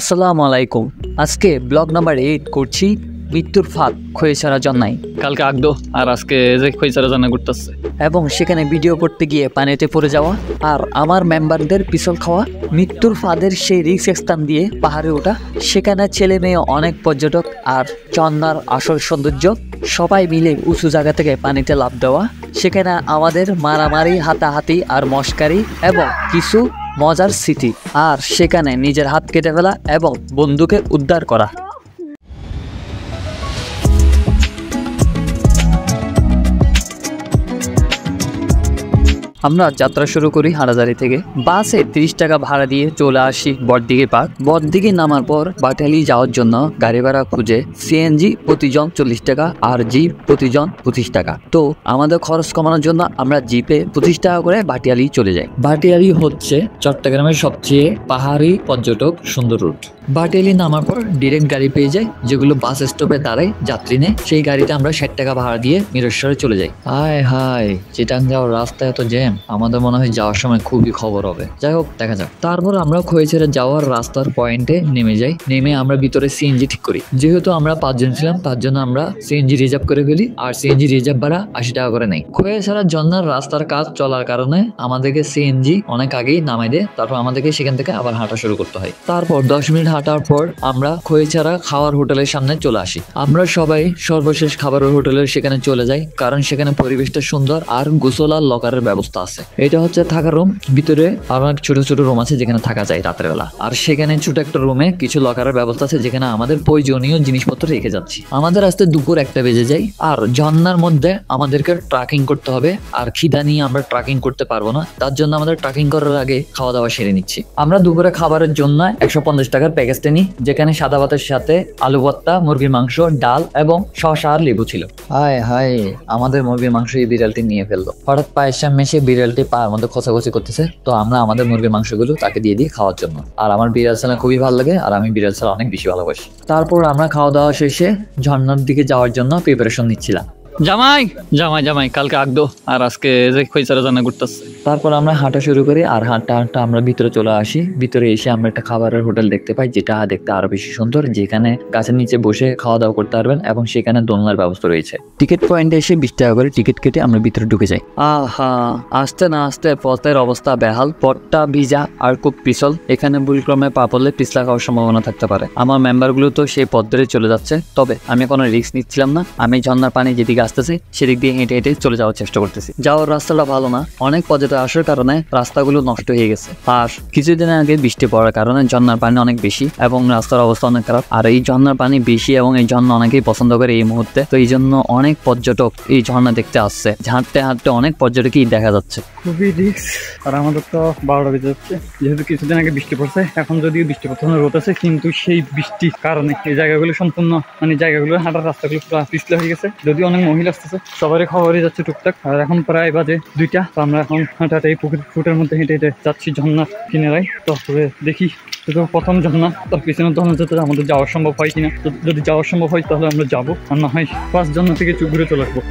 আসসালামু আলাইকুম। আজকে ব্লগ নাম্বার 8 করছি মৃত্যুর ফাঁদ খৈয়াছড়া ঝর্ণায়। কালকে আগদো আর আজকে যে খৈয়াছড়া ঝর্ণা ঘুরতেছে এবং সেখানে ভিডিও করতে গিয়ে পানিতে পড়ে যাওয়া আর আমার মেম্বারদের পিছল খাওয়া, মৃত্যুর ফাঁদের সেই রিস্ক স্থান দিয়ে পাহাড়ে ওঠা, সেখানে ছেলে মেয়ে অনেক পর্যটক আর ঝর্ণার আসল সৌন্দর্য, সবাই মিলে উঁচু জায়গা থেকে পানিতে লাফ দেওয়া, সেখানে আমাদের মারামারি, হাতাহাতি আর মস্কারি এবং কিছু মজার স্মৃতি, আর সেখানে নিজের হাত কেটে ফেলা এবং বন্ধুকে উদ্ধার করা। আমরা যাত্রা শুরু করি হারাজারি থেকে। বাসে ৩০ টাকা ভাড়া দিয়ে চলে আসি বড়দিঘি পার্ক। বড়দিঘি নামার পর বাটালি যাওয়ার জন্য গাড়ি ভাড়া খুঁজে সিএনজি প্রতিজন ৪০ টাকা আর জিপ প্রতিজন ২৫ টাকা। তো আমাদের খরচ কমানোর জন্য আমরা জিপে ২৫ টাকা করে বাটিয়ালি চলে যাই। বাটিয়ালি হচ্ছে চট্টগ্রামের সবচেয়ে পাহাড়ি পর্যটক সুন্দর রুট। বাটিয়ালি নামার পর ডিরেক্ট গাড়ি পেয়ে যাই, যেগুলো বাস স্টপে দাঁড়ায় যাত্রী নেয়। সেই গাড়িতে আমরা ৬০ টাকা ভাড়া দিয়ে মিরসরে চলে যাই। হায় হায়, চিটাং যাওয়ার রাস্তা এত জ্যাম, আমাদের মনে হয় যাওয়ার সময় খুবই খবর হবে। যাই হোক, দেখা যাক। তারপর আমরা খৈয়াছড়া যাওয়ার রাস্তার পয়েন্টে নেমে যাই। নেমে আমরা ভিতরে সিএনজি ঠিক করি। যেহেতু আমরা ৫জন ছিলাম, তার জন্য আমরা সিএনজি রিজার্ভ করে ফেলি। আর সিএনজি রিজার্ভ ভাড়া ৮০ টাকা করে নেই। খৈয়াছড়া ঝর্ণার রাস্তার কাজ চলার কারণে আমাদেরকে সিএনজি অনেক আগেই নামাই দেয়। তারপর আমাদেরকে সেখান থেকে আবার হাঁটা শুরু করতে হয়। তারপর ১০ মিনিট হাঁটার পর আমরা খৈয়াছড়া খাওয়ার হোটেলের সামনে চলে আসি। আমরা সবাই সর্বশেষ খাবারের হোটেলের সেখানে চলে যাই, কারণ সেখানে পরিবেশটা সুন্দর আর গোসল আর লকারের ব্যবস্থা আছে। এটা হচ্ছে থাকার রুম। ভিতরে অনেক ছোট ছোট রুম আছে যেখানে থাকা যায় রাতের বেলা। আর সেখানে ছোট একটা রুমে কিছু লকারের ব্যবস্থা আছে, যেখানে আমাদের প্রয়োজনীয় জিনিসপত্র রেখে যাচ্ছি। আমাদের আসতে দুপুর 1টা বেজে যায়। আর ঝর্ণার মধ্যে আমাদেরকে ট্রাকিং করতে হবে, আর খিদা নিয়ে আমরা ট্রাকিং করতে পারবো না। তার জন্য আমাদের ট্রাকিং করার আগে খাওয়া দাওয়া সেরে নিচ্ছি। আমরা দুপুরে খাবারের জন্য ১৫০ টাকার প্যাকেজটা নিই, যেখানে সাদা ভাতের সাথে আলু ভর্তা, মুরগির মাংস, ডাল এবং শসা আর লেবু ছিল। হায় হায়, আমাদের মুরগির মাংস এই বিড়ালটি নিয়ে ফেললো। হঠাৎ পায়ের সামনে সে বিড়ালটি পায়ের মধ্যে খোঁচাখুচি করতেছে। তো আমরা আমাদের মুরগির মাংসগুলো তাকে দিয়ে দিই খাওয়ার জন্য। আর আমার বিড়াল ছানা খুবই ভালো লাগে, আর আমি বিড়াল ছানা অনেক বেশি ভালোবাসি। তারপর আমরা খাওয়া দাওয়া শেষে ঝর্ণার দিকে যাওয়ার জন্য প্রিপারেশন নিচ্ছিলাম। জামাই জামাই জামাই কালকে আগদো আর আজকে যে খৈয়াছড়া ঝর্ণা ঘুরতেছে। তারপর আমরা হাঁটা শুরু করি, আর হাঁটা আমরা ভিতরে চলে আসি। ভিতরে এসে আমরা একটা খাবারের হোটেল দেখতে পাই, যেটা দেখতে আরো বেশি সুন্দর, যেখানে গাছের নিচে বসে খাওয়া দাওয়া করতে পারবেন এবং সেখানে দোলনার ব্যবস্থা রয়েছে। টিকিট পয়েন্টে এসে ২০ টাকা করে টিকিট কেটে আমরা ভিতরে ঢুকে যাই। আহা, আসতে না আসতে পথের অবস্থা বেহাল। পথটা ভিজা আর খুব পিছল। এখানে ভুলক্রমে পা পড়লে পিছলা খাওয়ার সম্ভাবনা থাকতে পারে। আমার মেম্বারগুলো তো সেই পথ ধরে চলে যাচ্ছে, তবে আমি কোনো রিস্ক নিচ্ছিলাম না। আমি ঝর্ণার পানি যেদিকে আসতেছি সেদিক দিয়ে হেঁটে হেঁটে চলে যাওয়ার চেষ্টা করতেছি। যাওয়ার রাস্তাটা ভালো না, অনেক পর্যটক আসার কারণে রাস্তাগুলো নষ্ট হয়ে গেছে। আর কিছুদিন আগে বৃষ্টি পড়ার কারণে ঝর্ণার পানি অনেক বেশি এবং রাস্তার অবস্থা অনেক খারাপ। আর এই ঝর্ণার পানি বেশি এবং এই ঝর্ণা অনেকেই পছন্দ করে এই মুহূর্তে। তো এই জন্য অনেক পর্যটক এই ঝর্ণা দেখতে আসছে। হাঁটতে হাঁটতে অনেক পর্যটকই দেখা যাচ্ছে। খুবই রিস্ক, আর আমাদের তো ১২টা বেজে যাচ্ছে। যেহেতু কিছুদিন আগে বৃষ্টি পড়ছে, এখন যদিও বৃষ্টি পড়ানো রোদ আছে, কিন্তু সেই বৃষ্টির কারণে এই জায়গাগুলো সম্পূর্ণ জায়গাগুলো হাঁটার রাস্তাগুলো পিছলে হয়ে গেছে। যদিও অনেক মহিলা আসতেছে, সবারই খবরই যাচ্ছে টুকটাক। আর এখন প্রায় বাজে 2টা। তো আমরা এখন হাঁটাটা এই পুকুর ফুটের মধ্যে হেঁটে হেঁটে যাচ্ছি ঝর্ণার কিনারায়। তো দেখি প্রথম ঝর্ণা, তার পিছনে ঝর্ণা যাতে আমাদের যাওয়া সম্ভব হয় কিনা। যদি যাওয়া সম্ভব হয় তাহলে আমরা যাবো, আর না হয় ফার্স্ট ঝর্ণা থেকে চুপ ঘুরে চলে আসবো।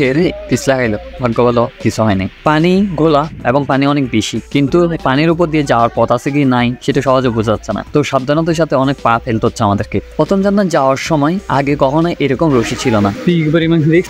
হেরে পিছলা গেল, ভাগ্য বলো কিছু হয়নি। পানি গোলা এবং পানি অনেক বেশি, কিন্তু পানির উপর দিয়ে যাওয়ার পথ আছে কি নাই সেটা সহজে বোঝা যাচ্ছে না। তো সাবধানতার সাথে অনেক পা ফেলতে হচ্ছে আমাদেরকে। প্রথম ঝর্ণা যাওয়ার সময় আগে কখনো এরকম রশি ছিল না।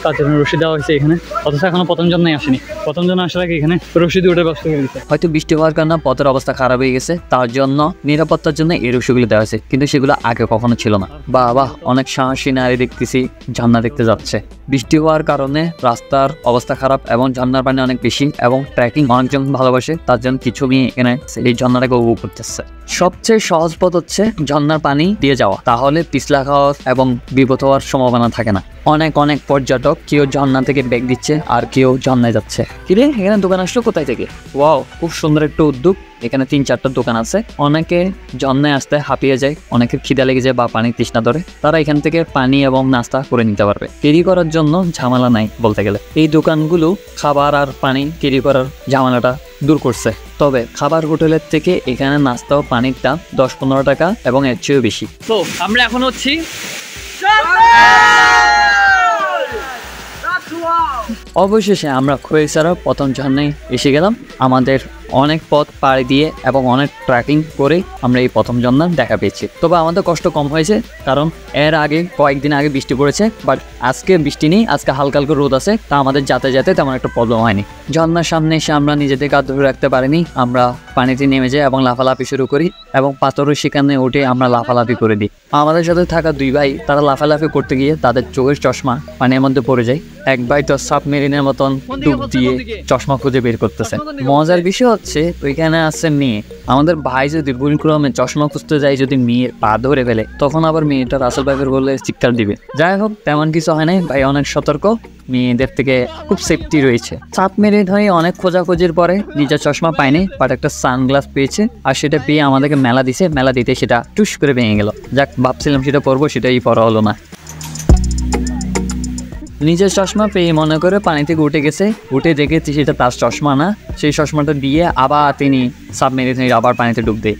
তার জন্য রশি দেওয়া হয়েছে এখানে, অথচ এখনো প্রথম ঝর্ণাই আসেনি। প্রথম ঝর্ণা আসার আগে এখানে রশি দিয়ে ওটা ব্যবস্থা করে দিচ্ছে। হয়তো বৃষ্টি হওয়ার কারণে পথের অবস্থা খারাপ হয়ে গেছে, তার জন্য নিরাপত্তার জন্য এই রশিগুলো দেওয়া হয়েছে, কিন্তু সেগুলো আগে কখনো ছিল না। বাহ, অনেক সাহসী নারী দেখতেছি ঝর্ণা দেখতে যাচ্ছে। বৃষ্টি হওয়ার কারণে রাস্তার অবস্থা খারাপ এবং ঝর্ণার পানি অনেক বেশি এবং ট্রেকিং অনেকজন ভালোবাসে, তার জন্য কিছু মেয়ে এখানে এই ঝর্ণাটাকে উপভোগ করতেছে। সবচেয়ে সহজ পথ হচ্ছে ঝর্ণার পানি দিয়ে যাওয়া, তাহলে পিছলা খাওয়া এবং বিপদ হওয়ার সম্ভাবনা থাকে না। অনেক পর্যটক, কেউ ঝর্ণা থেকে ব্যাগ দিচ্ছে আর কেউ ঝর্ণায় যাচ্ছে। কিরে, এখানে দোকান আসলো কোথায় থেকে? ওয়াও, খুব সুন্দর একটা উদ্যোগ। এখানে ৩-৪টা দোকান আছে। অনেকে ঝর্ণায় আসতে হাঁপিয়ে যায়, অনেকের খিদা লেগে যায় বা পানি তৃষ্ণা ধরে, তারা এখান থেকে পানি এবং নাস্তা করে নিতে পারবে। ক্যারি করার জন্য ঝামেলা নাই বলতে গেলে। এই দোকানগুলো খাবার আর পানি ক্যারি করার ঝামেলাটা দূর করছে। তবে খাবার হোটেলের থেকে এখানে নাস্তা ও পানির দাম ১০-১৫ টাকা এবং এর চেয়েও বেশি। তো আমরা এখন হচ্ছি Wow! অবশেষে আমরা খৈয়াছড়া প্রথম ঝর্ণায় এসে গেলাম। আমাদের অনেক পথ পাড়ি দিয়ে এবং অনেক ট্রেকিং করে আমরা এই প্রথম ঝর্ণা দেখা পেয়েছি। তবে আমাদের কষ্ট কম হয়েছে, কারণ এর আগে কয়েকদিন আগে বৃষ্টি পড়েছে, বাট আজকে বৃষ্টি নেই, আজকে হালকা হালকা রোদ আছে, তা আমাদের যাতে যাতে তেমন একটা প্রবলেম হয়নি। ঝর্ণার সামনে এসে আমরা নিজেদের কাজ ধরে রাখতে পারিনি, আমরা পানিতে নেমে যাই এবং লাফালাফি শুরু করি এবং পাথরের সেখানে উঠে আমরা লাফালাফি করে দিই। আমাদের সাথে থাকা দুই ভাই তারা লাফালাফি করতে গিয়ে তাদের চোখের চশমা পানির মধ্যে পড়ে যায়। এক ভাই তো সাবমেরিনের মতন ডুব দিয়ে চশমা খুঁজে বের করতেছে। মজার বিষয় হচ্ছে ওইখানে আছে মেয়ে। আমাদের ভাই যদি ভুলক্রমে চশমা খুঁজতে যায়, যদি মেয়ের পা ধরে ফেলে, তখন আবার মেয়েটা রাসেল ভাইয়ের বলে চিৎকার দিবে। যাই হোক, তেমন কিছু হয় নাই, ভাই অনেক সতর্ক, মেয়েদের থেকে খুব সেফটি রয়েছে। সাবমেরিন হয়ে অনেক খোঁজাখোঁজির পরে নিজের চশমা পায়নি, বাট একটা সানগ্লাস পেয়েছে, আর সেটা পেয়ে আমাদেরকে মেলা দিছে। মেলা দিতে সেটা টুস করে ভেঙে গেল। যাক, ভাবছিলাম সেটা পরবো, সেটাই পরা হলো না। নিজের চশমা পেয়ে মনে করে পানি থেকে উঠে গেছে, উঠে দেখেছি সেটা তার চশমা না, সেই চশমাটা দিয়ে আবার তিনি সাবমেরিনে আবার পানিতে ডুব দেয়।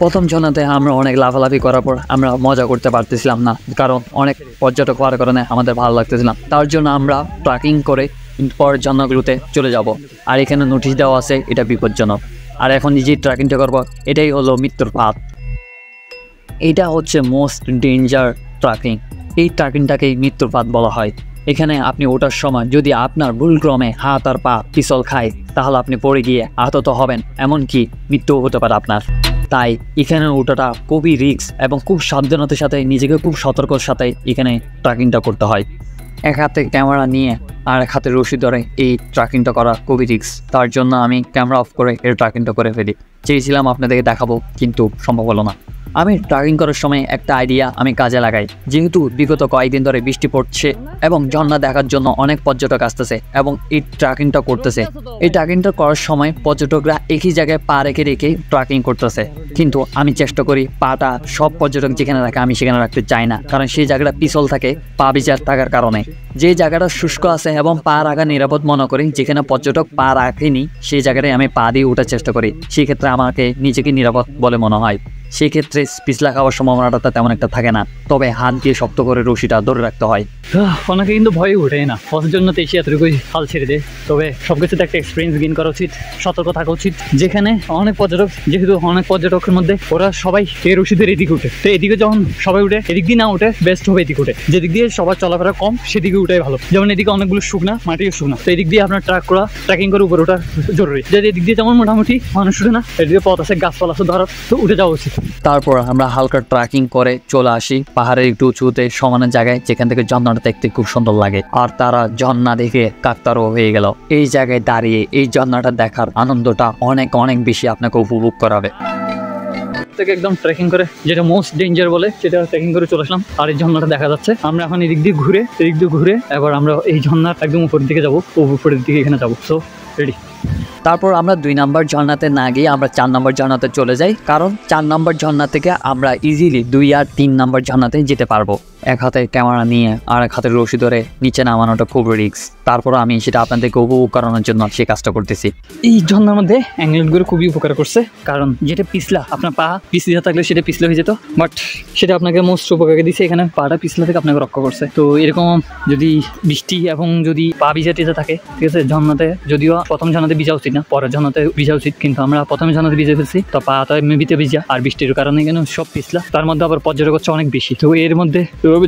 প্রথম ঝর্ণাতে আমরা অনেক লাফালাফি করার পর আমরা মজা করতে পারতেছিলাম না, কারণ অনেক পর্যটক হওয়ার কারণে আমাদের ভালো লাগতেছিল না। তার জন্য আমরা ট্রেকিং করে পরের ঝর্ণাগুলোতে চলে যাব। আর এখানে নোটিশ দেওয়া আছে এটা বিপজ্জনক, আর এখন নিজেই ট্রেকিংটা করবো, এটাই হলো মৃত্যুর পাত। এটা হচ্ছে মোস্ট ডেঞ্জার ট্রেকিং, এই ট্রেকিংটাকেই মৃত্যুর পাত বলা হয়। এখানে আপনি ওঠার সময় যদি আপনার ভুলক্রমে হাত আর পা পিছল খায়, তাহলে আপনি পড়ে গিয়ে আহত হবেন, এমনকি মৃত্যুও হতে পারে আপনার। তাই এখানে ওঠাটা খুবই রিস্ক এবং খুব সাবধানতার সাথে, নিজেকে খুব সতর্কর সাথে এখানে ট্রেকিংটা করতে হয়। এক হাতে ক্যামেরা নিয়ে আর এক হাতে রশি ধরে এই ট্রেকিংটা করা খুবই রিস্ক, তার জন্য আমি ক্যামেরা অফ করে এই ট্রেকিংটা করে ফেলি। চেয়েছিলাম আপনাদেরকে দেখাবো, কিন্তু সম্ভব হলো না। আমি ট্রেকিং করার সময় একটা আইডিয়া আমি কাজে লাগাই। যেহেতু বিগত কয়েকদিন ধরে বৃষ্টি পড়ছে এবং ঝর্ণা দেখার জন্য অনেক পর্যটক আসতেছে এবং এই ট্রেকিংটা করতেছে, এই ট্রেকিংটা করার সময় পর্যটকরা একই জায়গায় পা রেখে রেখে ট্রেকিং করতেছে, কিন্তু আমি চেষ্টা করি পাটা সব পর্যটক যেখানে রাখে আমি সেখানে রাখতে চাই না, কারণ সেই জায়গাটা পিছল থাকে পা বিচার থাকার কারণে। যে জায়গাটা শুষ্ক আছে এবং পা রাখা নিরাপদ মনে করি, যেখানে পর্যটক পা রাখেনি সেই জায়গাটায় আমি পা দিয়ে ওঠার চেষ্টা করি, সেক্ষেত্রে আমাকে নিজেকে নিরাপদ বলে মনে হয়। সেক্ষেত্রে পিছলা খাওয়ার সম্ভাবনাটা তেমন একটা থাকে না, তবে হাত দিয়ে শক্ত করে রশিটা ধরে রাখতে হয়। অনেকে কিন্তু ভয়ে ওঠে না, ফসের জন্য তো এসে এতটুকুই হাল ছেড়ে দেয়। তবে সব কিছুতে একটা এক্সপিরিয়েন্স গেইন করা উচিত, সতর্ক থাকা উচিত। যেখানে অনেক পর্যটক, যেহেতু অনেক পর্যটকের মধ্যে ওরা সবাই এই রশিদের এদিকে উঠে, তো এদিকে যখন সবাই উঠে এদিক দিয়ে না উঠে বেস্ট হবে এদিকে উঠে, যেদিক দিয়ে সবার চলাফেরা কম সেদিকে উঠাই ভালো। যেমন এদিকে অনেকগুলো শুকনা, মাটিও শুকনা, তো এদিক দিয়ে আপনার ট্রেকিং করে উপরে ওঠা জরুরি, যাতে এদিক দিয়ে যেমন মোটামুটি মানুষ উঠে না, এদিকে পথ আছে, গাছপালা আছে, ধরা তো উঠে যাওয়া উচিত। তারপর আমরা হালকা ট্রেকিং করে চলে আসি পাহাড়ের একটু উঁচুতে সমানের জায়গায়, যেখান থেকে ঝর্ণাটা দেখতে খুব সুন্দর লাগে। আর তারা ঝর্ণা দেখে কাকতাড়ুয়া হয়ে গেল। এই জায়গায় দাঁড়িয়ে এই ঝর্ণাটা দেখার আনন্দটা অনেক অনেক বেশি আপনাকে উপভোগ করাবে। থেকে একদম ট্রেকিং করে যেটা মোস্ট ডেঞ্জার বলে সেটা ট্রেকিং করে চলে আসলাম। আর এই ঝর্ণাটা দেখা যাচ্ছে, আমরা এখন এদিক দিয়ে ঘুরে এবার আমরা এই ঝর্ণার একদম উপরের দিকে যাবো, উপরের দিকে এখানে যাবো। So ready. তারপর আমরা 2 নম্বর ঝর্ণাতে না গিয়ে আমরা 4 নম্বর ঝর্ণাতে চলে যাই, কারণ 4 নম্বর ঝর্ণা থেকে আমরা ইজিলি 2 আর 3 নম্বর ঝর্ণাতে যেতে পারবো। এক হাতে ক্যামেরা নিয়ে আর এক হাতে রশি ধরে নিচে নামানোটা খুব রিস্ক, তারপর আমি সেটা আপনাদেরকে উপভোগ করানোর জন্য সেই কাজটা করতেছি। এই ঝর্ণার মধ্যে অ্যাঙ্গেলগুলো খুবই উপকার করছে, কারণ যেটা পিছলা আপনার পা পিছলা থাকলে সেটা পিছলা হয়ে যেত, বাট সেটা আপনাকে মোস্ট উপকারে দিচ্ছে। এখানে পাটা পিছলা থেকে আপনাকে রক্ষা করছে। তো এরকম যদি বৃষ্টি এবং যদি পা ভিজা টিজা থাকে, ঠিক আছে, ঝর্ণাতে যদিও প্রথম ঝর্ণাতে ভিজা উচিত না, পরের ঝর্ণাতে ভিজা উচিত, কিন্তু আমরা প্রথমে ঝর্ণাতে ভিজে ফেলছি, তো পাটা মেবিতে ভিজা আর বৃষ্টির কারণে কেন সব পিছলা, তার মধ্যে আবার পর্যটক হচ্ছে অনেক বেশি। তো এর মধ্যে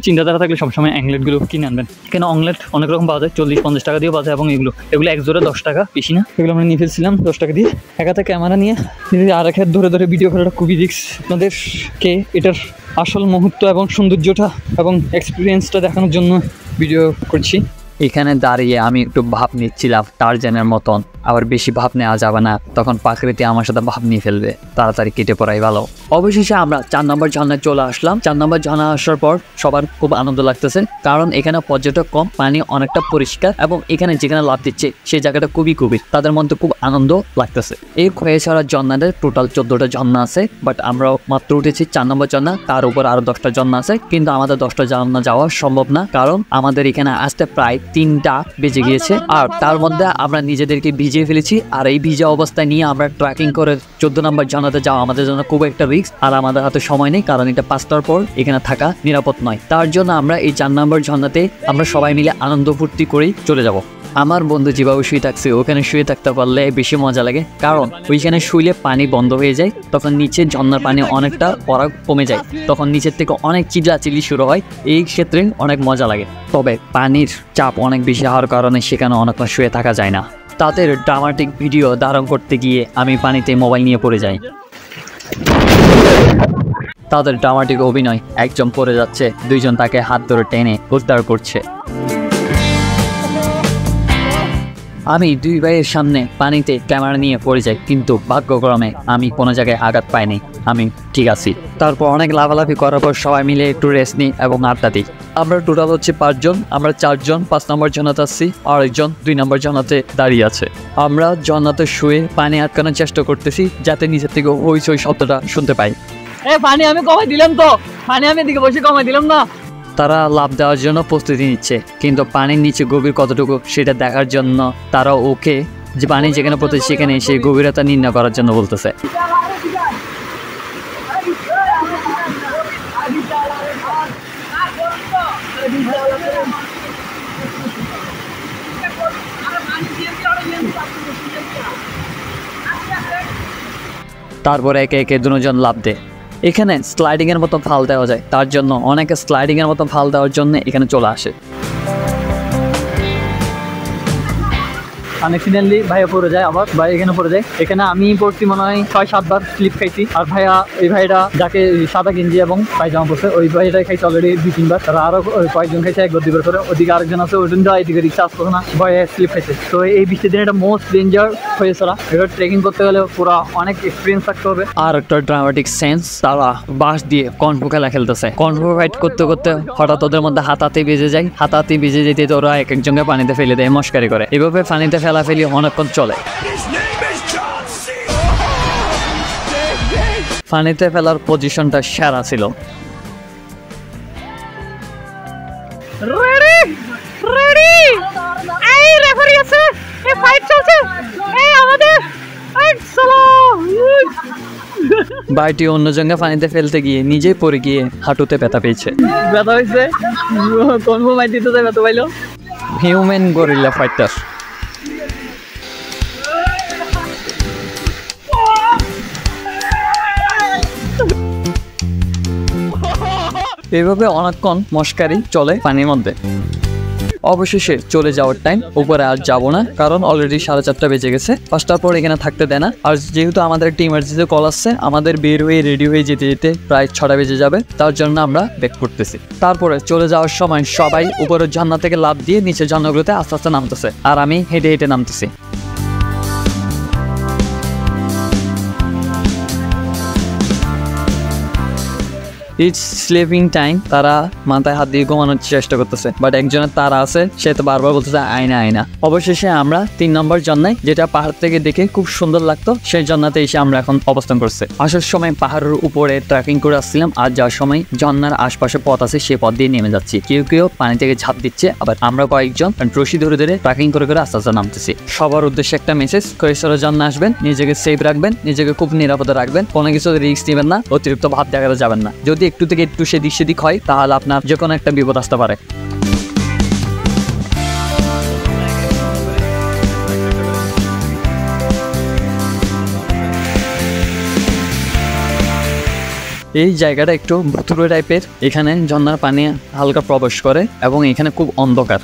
চিন্তাধারা থাকলে সবসময় অ্যাংলেটগুলো কিনে আনবেন। কেন অংলেট অনেক রকম পাওয়া যায়, 40-50 টাকা দিয়ে পাওয়া যায়, এবং এগুলো এক জোড়া 10 টাকা, বেশি না। এগুলো আমরা নিয়ে ফেলছিলাম 10 টাকা দিয়ে। একাতে ক্যামেরা নিয়ে আর এক হাত ধরে ধরে ভিডিও করাটা খুবই রিস্ক। আপনাদেরকে এটার আসল মুহূর্ত এবং সৌন্দর্যটা এবং এক্সপিরিয়েন্সটা দেখানোর জন্য ভিডিও করছি। এখানে দাঁড়িয়ে আমি একটু ভাব নিচ্ছিলাম টারজানের মতন, আবার বেশি ভাব নেওয়া যাবে না, তখন পাখিটি আমার সাথে ভাব নিয়ে ফেলবে, তাড়াতাড়ি কেটে পড়াই ভালো। অবশেষে আমরা 4 নম্বর ঝর্ণায় চলে আসলাম। 4 নম্বর ঝর্ণা আসার পর সবার খুব আনন্দ লাগতেছে, কারণ এখানে পর্যটক কম, পানি অনেকটা পরিষ্কার, এবং এখানে যেখানে লাভ দিচ্ছে সেই জায়গাটা খুবই গভীর, তাদের মধ্যে খুব আনন্দ লাগতেছে। এই খৈয়াছড়া ঝর্ণাতে টোটাল 14টা ঝর্ণা আছে, বাট আমরা মাত্র উঠেছি 4 নম্বর ঝর্ণা, তার উপর আরো 10টা ঝর্ণা আছে, কিন্তু আমাদের 10টা ঝর্ণা যাওয়া সম্ভব না, কারণ আমাদের এখানে আসতে প্রায় 3টা বেজে গিয়েছে। আর তার মধ্যে আমরা নিজেদেরকে ভিজে ফেলেছি, আর এই ভিজা অবস্থায় নিয়ে আমরা ট্রেকিং করে 14 নম্বর জানাতে যাওয়া আমাদের জন্য খুব একটা রিস্ক, আর আমাদের হাতে সময় নেই, কারণ এটা 5টার পর এখানে থাকা নিরাপদ নয়। তার জন্য আমরা এই 4 নম্বর ঝর্ণাতে আমরা সবাই মিলে আনন্দ ফুর্তি করেই চলে যাব। আমার বন্ধু যেভাবে শুয়ে থাকছে, ওখানে শুয়ে থাকতে পারলে বেশি মজা লাগে, কারণ ওইখানে শুইলে পানি বন্ধ হয়ে যায়, তখন নিচে ঝর্ণার পানি অনেকটা পড়া কমে যায়, তখন নিচের থেকে অনেক চিল্লাচিল্লি শুরু হয়, এই ক্ষেত্রে অনেক মজা লাগে। তবে পানির চাপ অনেক বেশি হওয়ার কারণে সেখানে অনেকক্ষণ শুয়ে থাকা যায় না। তাদের ড্রামাটিক ভিডিও ধারণ করতে গিয়ে আমি পানিতে মোবাইল নিয়ে পড়ে যাই। তাদের ড্রামাটিক অভিনয়, একজন পড়ে যাচ্ছে, দুইজন তাকে হাত ধরে টেনে উদ্ধার করছে। আমি দুই ভাইয়ের সামনে পানিতে ক্যামেরা নিয়ে পড়ে যাই, কিন্তু ভাগ্যক্রমে আমি কোনো জায়গায় আঘাত পাইনি, আমি ঠিক আছি। তারপর অনেক লাফালাফি করার পর সবাই মিলে একটু রেস্ট নিই এবং আড্ডা দিই। আমরা টোটাল হচ্ছে 5 জন, আমরা 4 জন 5 নম্বর ঝর্ণাতে আসছি, আর 1 জন 2 নম্বর ঝর্ণাতে দাঁড়িয়ে আছে। আমরা ঝর্ণাতে শুয়ে পানি আটকানোর চেষ্টা করতেছি, যাতে নিজের থেকে হইচই শব্দটা শুনতে পাই। পানি আমি কমাই দিলাম তো, পানি আমি দিকে বসে কমাই দিলাম না। তারা লাভ দেওয়ার জন্য প্রস্তুতি নিচ্ছে, কিন্তু পানির নিচে গভীর কতটুকু সেটা দেখার জন্য তারা ওকে যে পানি যেখানে পড়তেছে সেখানে সেই গভীরতা নির্ণয় করার জন্য বলতেছে। তারপরে একে একে দুজন লাভ দেয়। এখানে স্লাইডিংয়ের মতো ফাল দেওয়া যায়, তার জন্য অনেকে স্লাইডিংয়ের মতো ফাল দেওয়ার জন্য এখানে চলে আসে। আনএক্সিডেন্টলি ভাইয়া পড়ে যায়, আবার ভাই এখানে পড়ে যায়। এখানে আমি পড়ছি মনে হয় 6-7 বার স্লিপ খাইছি, আর ভাইয়া এই ভাইটা যাকে সাদা গেঞ্জি এবং পায়জামা পড়ছে ওই ভাইটা খাইছে অলরেডি 2-3 বার, তারা আরও কয়েকজন খাইছে 1-2 বার করে। ওদিকে আরেকজন আছে, ওইজন যা এদিকে রিক্সা আসতো না, ভাইয়া স্লিপ খাইছে। তো এই বৃষ্টির দিন এটা মোস্ট ডেঞ্জার হয়ে চলা, এটা ট্রেকিং করতে গেলে পুরো অনেক এক্সপিরিয়েন্স থাকতে হবে। আর একটা ড্রামাটিক সেন্স, তারা বাঁশ দিয়ে কনফু খেলা খেলতেছে। কনফু ফাইট করতে করতে হঠাৎ ওদের মধ্যে হাতাতে বেজে যায়, হাতাতে বেজে যেতে ওরা এক একজনকে পানিতে ফেলে দেয়, মস্কারি করে। এভাবে পানিতে ফেলাফেলি অনেকক্ষণ চলে। পানিতে ফেলার পজিশনটা সেরা ছিল। ভাইটি অন্যজনকে পানিতে ফেলতে গিয়ে নিজেই পড়ে গিয়ে হাঁটুতে ব্যথা পেয়েছে। ব্যথা হয়েছে হিউম্যান গরিলা ফাইটার। এভাবে অনেকক্ষণ মস্কারি চলে পানির মধ্যে। অবশেষে চলে যাওয়ার টাইম, উপরে আর যাবো না, কারণ অলরেডি 4:30 বেজে গেছে। 5টার পর এখানে থাকতে দেয় না, আর যেহেতু আমাদের একটা ইমার্জেন্সি কল আসছে, আমাদের বের হয়ে রেডি হয়ে যেতে যেতে প্রায় 6টা বেজে যাবে, তার জন্য আমরা ব্যাক করতেছি। তারপরে চলে যাওয়ার সময় সবাই উপরের ঝর্ণা থেকে লাফ দিয়ে নিচের ঝর্ণাগুলোতে আস্তে আস্তে নামতেছে, আর আমি হেঁটে হেঁটে নামতেছি। ইটস স্লিপিং টাইম, তারা মাথায় হাত দিয়ে ঘুমানোর চেষ্টা করতেছে, বাট একজনের তারা আছে, সে তো বারবার বলতেছে আয়না আয়না। অবশেষে আমরা 3 নম্বর ঝর্ণায়, যেটা পাহাড় থেকে দেখে খুব সুন্দর লাগতো, সেই ঝর্ণাতে এসে আমরা এখন অবস্থান করছি। আসার সময় পাহাড়ের উপরে ট্রেকিং করে আসছিলাম, আর যাওয়ার সময় ঝর্ণার আশপাশে পথ আছে, সেই পথ দিয়ে নেমে যাচ্ছি। কেউ কেউ পানি থেকে ঝাঁপ দিচ্ছে, আবার আমরা কয়েকজন রশি ধরে ধরে ট্রেকিং করে করে আস্তে আস্তে নামতেছি। সবার উদ্দেশ্যে একটা মেসেজ, খৈয়াছড়া ঝর্ণা আসবেন, নিজেকে সেফ রাখবেন, নিজেকে খুব নিরাপদে রাখবেন, কোনো কিছু রিস্ক নেবেন না, অতিরিক্ত ভাব দেখাতে যাবেন না। যদি একটু থেকে একটু সেদিক সেদিক হয়, তাহলে আপনার যে কোনো একটা বিপদ আসতে পারে। এই জায়গাটা একটু ভুতুড়ে টাইপের, এখানে ঝর্ণার পানি হালকা প্রবেশ করে এবং এখানে খুব অন্ধকার।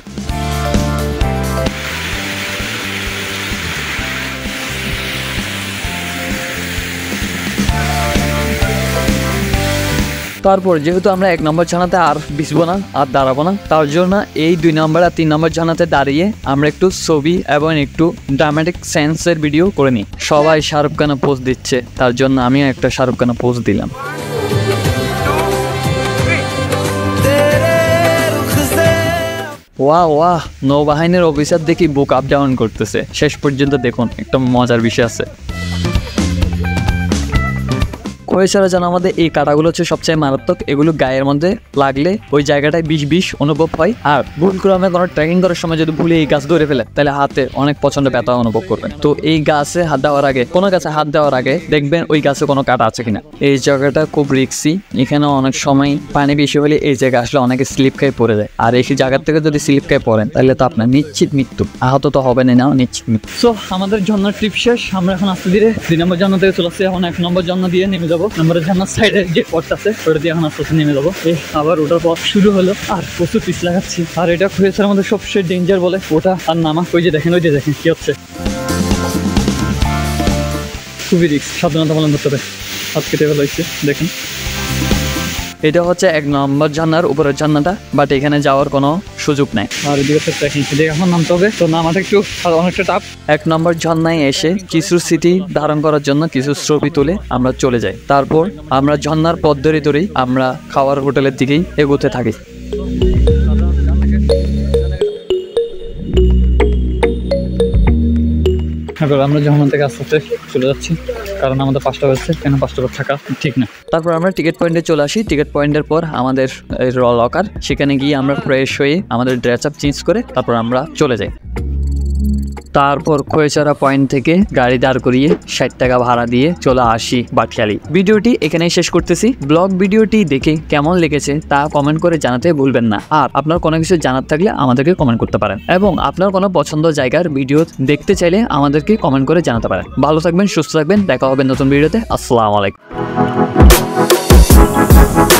তারপর যেহেতু আমরা 1 নম্বর ঝর্ণাতে আর ভিজবো না, আর দাঁড়াবো না, তার জন্য এই 2 নম্বর আর 3 নম্বর ঝর্ণাতে দাঁড়িয়ে আমরা একটু ছবি এবং একটু ড্রামাটিক সেন্সের ভিডিও করে নিই। সবাই শাহরুখ খানের পোস্ট দিচ্ছে, তার জন্য আমিও একটা শাহরুখ খানের পোস্ট দিলাম। ওয়া ওয়া, নৌবাহিনীর অফিসার দেখি বুক আপ ডাউন করতেছে। শেষ পর্যন্ত দেখুন, একটা মজার বিষয় আছে, খৈয়াছড়া যেন আমাদের এই কাঁটাগুলো হচ্ছে সবচেয়ে মারাত্মক, এগুলো গায়ের মধ্যে লাগলে ওই জায়গাটায় বিষ অনুভব হয়। আর ভুল ক্রমে কোনো ট্রেকিং করার সময় যদি ভুলে এই গাছ ধরে ফেলে তাহলে হাতে অনেক প্রচন্ড ব্যথা অনুভব করবেন। তো এই গাছে হাত দেওয়ার আগে, কোনো গাছে হাত দেওয়ার আগে দেখবেন ওই গাছে কোনো কাঁটা আছে কিনা। এই জায়গাটা খুব রিস্কি, এখানে অনেক সময় পানি বেশি হলে এই জায়গা আসলে অনেকে স্লিপ খেয়ে পড়ে যায়। আর এই জায়গার থেকে যদি স্লিপ খেয়ে পড়েন তাহলে তো আপনার নিশ্চিত মৃত্যু, আহত তো হবে না, নিশ্চিত মৃত্যু। সো আমাদের ঝর্ণার ট্রিপ শেষ, আমরা এখন আস্তে ধীরে 2 নম্বর ঝর্ণা থেকে চলে আসছি। এখন 1 নম্বর ঝর্ণা দিয়ে নেমে যাবো। নম্বরের ঝর্ণার সাইডে যে পথটা আছে ওটা দিয়ে এখন আস্তে আস্তে নেমে যাবো। এই আবার ওটার পথ শুরু হলো, আর প্রচুর পিছ লাগাচ্ছি। আর এটা খৈয়াছড়ার মধ্যে সবচেয়ে ডেঞ্জার বলে ওটা। আর নামা ওই যে দেখেন, ওই যে দেখেন কি হচ্ছে, খুবই রিস্ক, সাবধানতা পালন করতে হবে। হাত কেটে ফেলা হয়েছে, দেখেন। এটা হচ্ছে 1 নম্বর ঝর্ণার উপরের ঝর্ণাটা, বাট এখানে যাওয়ার কোনো সুযোগ নাই। আর এদিকে ট্রেকিং এখন নামতে হবে, তো নামাটা একটু অনেকটা টাফ। 1 নম্বর ঝর্ণায় এসে কিছু স্মৃতি ধারণ করার জন্য কিছু ছবি তুলে আমরা চলে যাই। তারপর আমরা ঝর্ণার পথ ধরে ধরেই আমরা খাওয়ার হোটেলের দিকেই এগোতে থাকি। এবার আমরা ঝর্ণা থেকে আস্তে আস্তে চলে যাচ্ছি, কারণ আমাদের 5টা বাজছে, কেন 5টা বাজে থাকা ঠিক না। তারপর আমরা টিকিট পয়েন্টে চলে আসি। টিকিট পয়েন্টের পর আমাদের লকার, সেখানে গিয়ে আমরা ফ্রেশ হয়ে আমাদের ড্রেস আপ চেঞ্জ করে তারপর আমরা চলে যাই। তারপর খৈয়াছড়া পয়েন্ট থেকে গাড়ি দাঁড় করিয়ে 60 টাকা ভাড়া দিয়ে চলে আসি বাটখালি। ভিডিওটি এখানেই শেষ করতেছি। ব্লগ ভিডিওটি দেখে কেমন লেগেছে তা কমেন্ট করে জানাতে ভুলবেন না। আর আপনার কোনো কিছু জানার থাকলে আমাদেরকে কমেন্ট করতে পারেন, এবং আপনার কোনো পছন্দ জায়গার ভিডিও দেখতে চাইলে আমাদেরকে কমেন্ট করে জানাতে পারেন। ভালো থাকবেন, সুস্থ থাকবেন, দেখা হবে নতুন ভিডিওতে। আসসালামু আলাইকুম।